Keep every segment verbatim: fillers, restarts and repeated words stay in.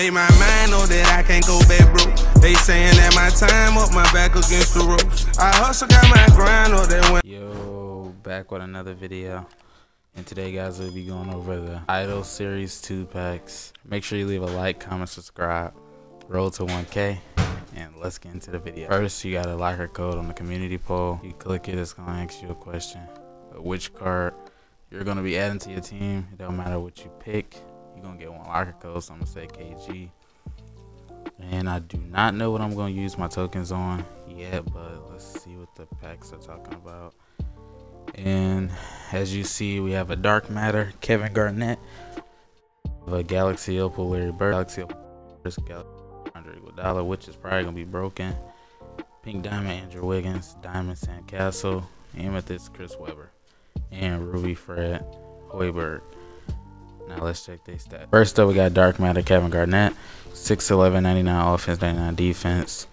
made my mind, know that I can't go back broke. They saying that my time up, my back against the ropes. I hustle, got my grind, know that when. Yo, back with another video. And today, guys, we'll be going over the Idol Series two packs. Make sure you leave a like, comment, subscribe, roll to one K. And let's get into the video. First, you got a locker code on the community poll. You click it, it's gonna ask you a question. Which card you're gonna be adding to your team. It don't matter what you pick, you're gonna get one locker code, so I'm gonna say K G. And I do not know what I'm gonna use my tokens on yet, but let's see what the packs are talking about. And as you see, we have a Dark Matter, Kevin Garnett. We have a Galaxy Opal, Larry Bird. Galaxy Opal, Andre Gaudala, which is probably gonna be broken. Pink Diamond, Andrew Wiggins. Diamond, Sam Cassell. Amethyst, Chris Weber. And Ruby, Fred Hoiberg. Now let's check their stats. First up, we got Dark Matter, Kevin Garnett. six eleven, ninety-nine offense, ninety-nine defense.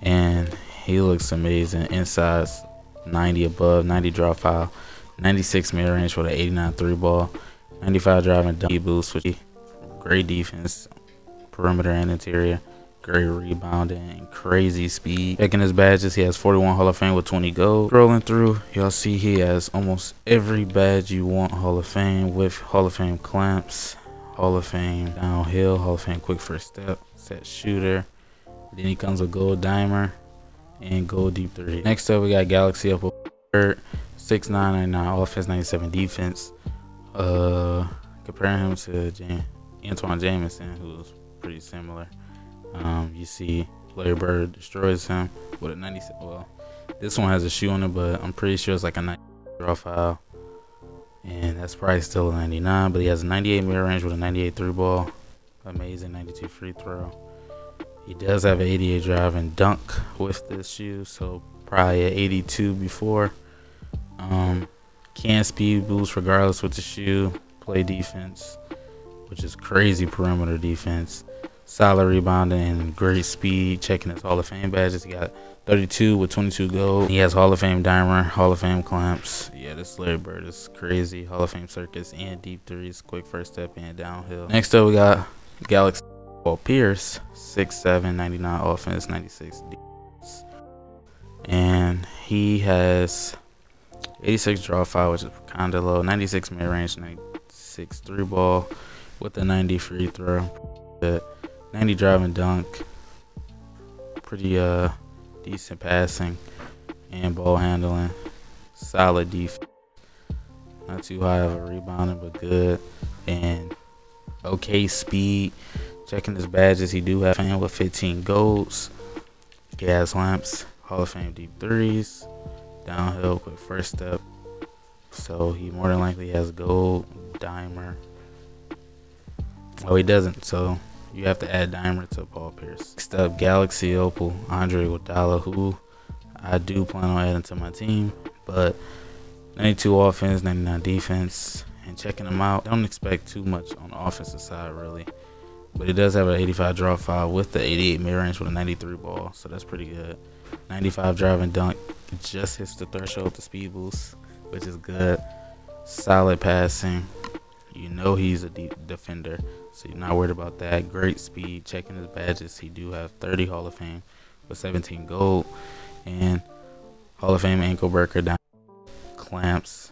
And he looks amazing. Insides ninety above, ninety draw foul, ninety-six mid range with an eighty-nine three ball, ninety-five driving dummy boost, which great defense, perimeter and interior, great rebounding, and crazy speed. Checking his badges, he has forty-one Hall of Fame with twenty gold. Scrolling through, y'all see he has almost every badge you want Hall of Fame, with Hall of Fame clamps, Hall of Fame downhill, Hall of Fame quick first step, set shooter. Then he comes with gold dimer and gold deep three. Next up, we got Galaxy Opal, six nine, ninety-nine offense, ninety-seven defense. Uh, comparing him to Jan Antoine Jameson, who's pretty similar. Um, you see Larry Bird destroys him with a ninety-seven. Well, this one has a shoe on it, but I'm pretty sure it's like a ninety draw foul, and that's probably still a ninety-nine. But he has a ninety-eight mid range with a ninety-eight three ball, amazing ninety-two free throw. He does have an eighty-eight drive and dunk with this shoe, so probably an eighty-two before. Um, can speed boost regardless with the shoe. Play defense, which is crazy perimeter defense. Solid rebounding and great speed. Checking his Hall of Fame badges, he got thirty-two with twenty-two gold. He has Hall of Fame dimer, Hall of Fame clamps. Yeah, this Larry Bird is crazy. Hall of Fame circus and deep threes, quick first step and downhill. Next up, we got Galaxy Paul Pierce, six seven, ninety-nine offense, ninety-six defense, and he has eighty-six draw foul, which is kinda low, ninety-six mid range, ninety-six three ball with a ninety free throw, the ninety driving dunk, pretty uh decent passing and ball handling, solid defense, not too high of a rebounding but good, and okay speed. Checking his badges, he do have fan with fifteen goals. He has lamps, Hall of Fame deep threes, downhill quick first step. So he more than likely has gold, dimer. Oh, he doesn't, so you have to add dimer to Paul Pierce. Next up, Galaxy Opal, Andre Gaudala, who I do plan on adding to my team, but ninety-two offense, ninety-nine defense. And checking him out, don't expect too much on the offensive side really. But it does have an eighty-five draw foul with the eighty-eight mid-range with a ninety-three ball, so that's pretty good. ninety-five driving dunk, just hits the threshold to speed boost, which is good. Solid passing. You know he's a deep defender, so you're not worried about that. Great speed. Checking his badges, he do have thirty Hall of Fame with seventeen gold, and Hall of Fame ankle breaker down clamps.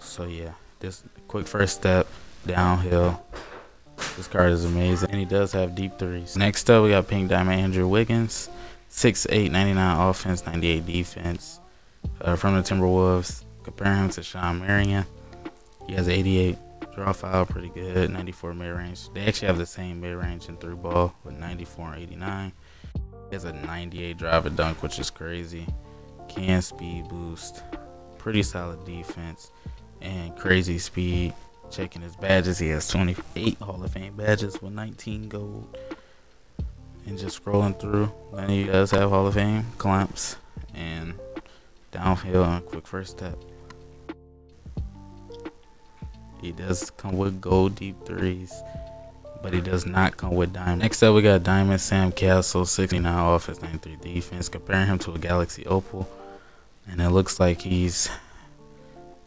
So yeah, just quick first step downhill. This card is amazing, and he does have deep threes. Next up, we got Pink Diamond, Andrew Wiggins, six eight, ninety-nine offense, ninety-eight defense, uh, from the Timberwolves. Compare him to Sean Marion. He has eighty-eight draw foul, pretty good, ninety-four mid range. They actually have the same mid range and through ball with ninety-four and eighty-nine. He has a ninety-eight drive and dunk, which is crazy. Can speed boost, pretty solid defense, and crazy speed. Checking his badges, he has twenty-eight Hall of Fame badges with nineteen gold. And just scrolling through, then he does have Hall of Fame clamps and downhill on quick first step. He does come with gold deep threes, but he does not come with diamond. Next up, we got Diamond Sam Cassell, sixty-nine offense, ninety-three defense. Comparing him to a Galaxy Opal, and it looks like he's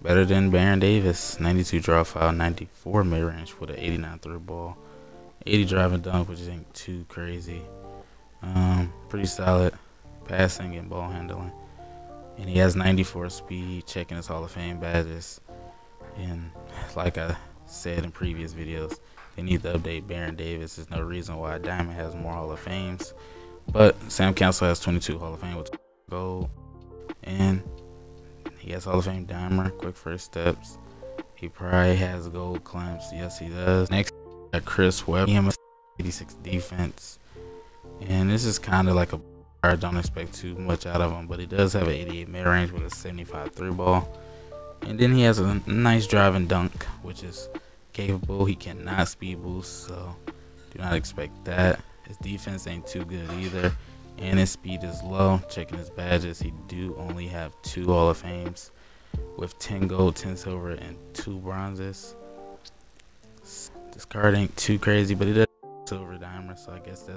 better than Baron Davis, ninety-two draw foul, ninety-four mid range with an eighty-nine three ball, eighty drive and dunk, which isn't too crazy. Um, pretty solid passing and ball handling. And he has ninety-four speed, checking his Hall of Fame badges. And like I said in previous videos, they need to update Baron Davis. There's no reason why Diamond has more Hall of Fames. But Sam Cassell has twenty-two Hall of Fame with gold. And he has Hall of Fame dimer, quick first steps. He probably has gold clamps. Yes, he does. Next, Chris Weber. He has eighty-six defense. And this is kind of like a I don't expect too much out of him, but he does have an eighty-eight mid-range with a seventy-five through ball. And then he has a nice drive and dunk, which is capable. He cannot speed boost, so do not expect that. His defense ain't too good either, and his speed is low. Checking his badges, he do only have two Hall of Fames with ten gold, ten silver, and two bronzes. This card ain't too crazy, but it does have a silver dimer, so I guess that's